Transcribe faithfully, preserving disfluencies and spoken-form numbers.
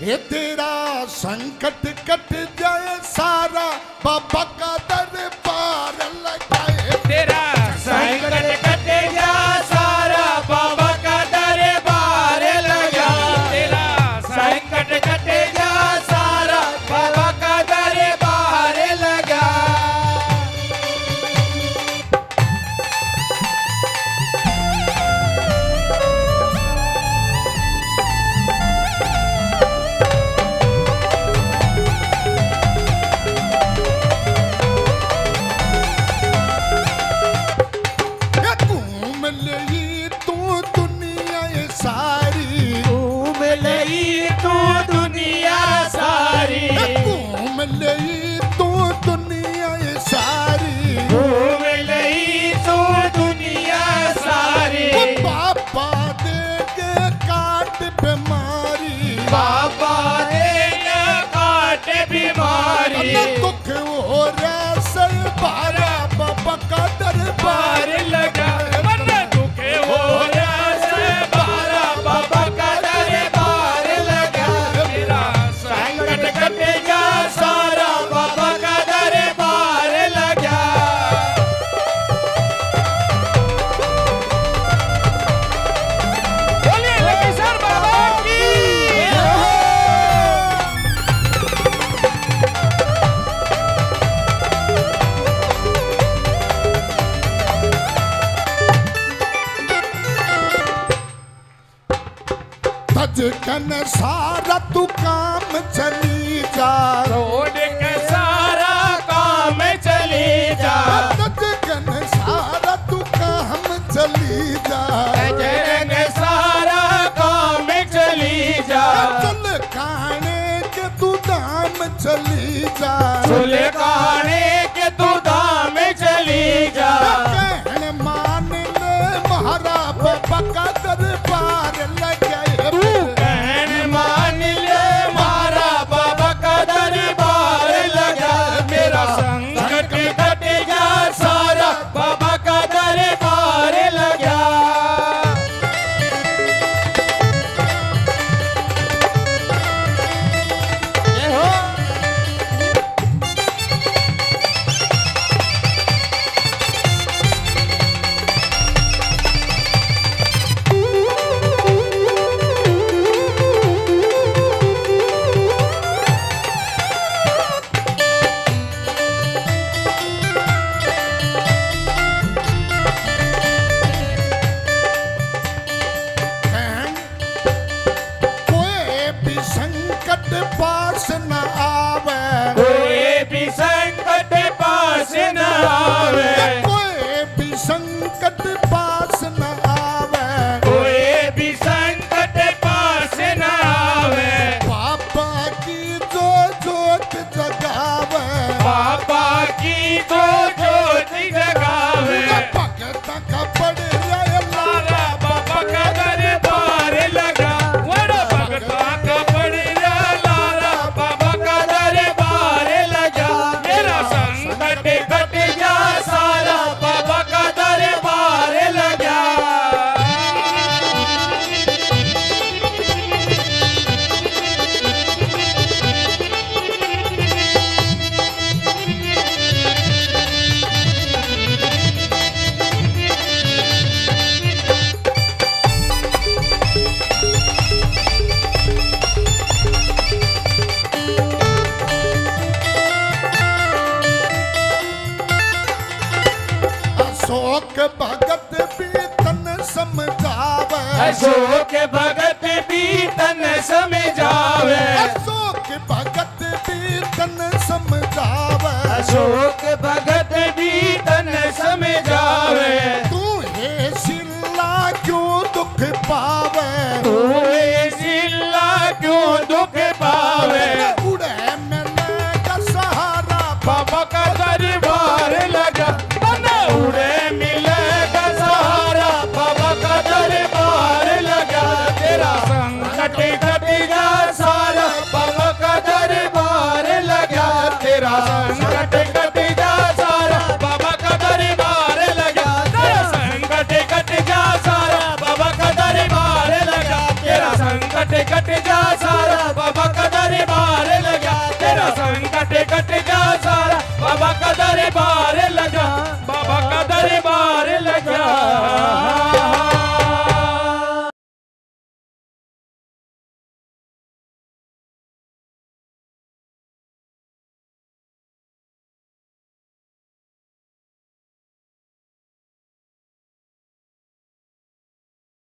हे तेरा संकट कट जाए सारा बाबा का दरबार लगाए, तेरा संकट कट जाए सारा बाबा का दरबार लगाए, तेरा संकट कट जाए सारा बाबा का दरबार लगाए। धड़कन सारा तू काम चली जा, धड़कन सारा काम चली जा, धड़कन सारा तू काम चली जा, धड़कन सारा काम चली जा, सुलगाने के तू दाम चली जा, सुलगाने के तू दाम चली जा, कहने मानने महारा बाबा का दरबार लगा, अशोक भगत भी तन समझावे, अशोक भगत भी तन समझावे, अशोक भगत भी तन समझावे, अशोक भगत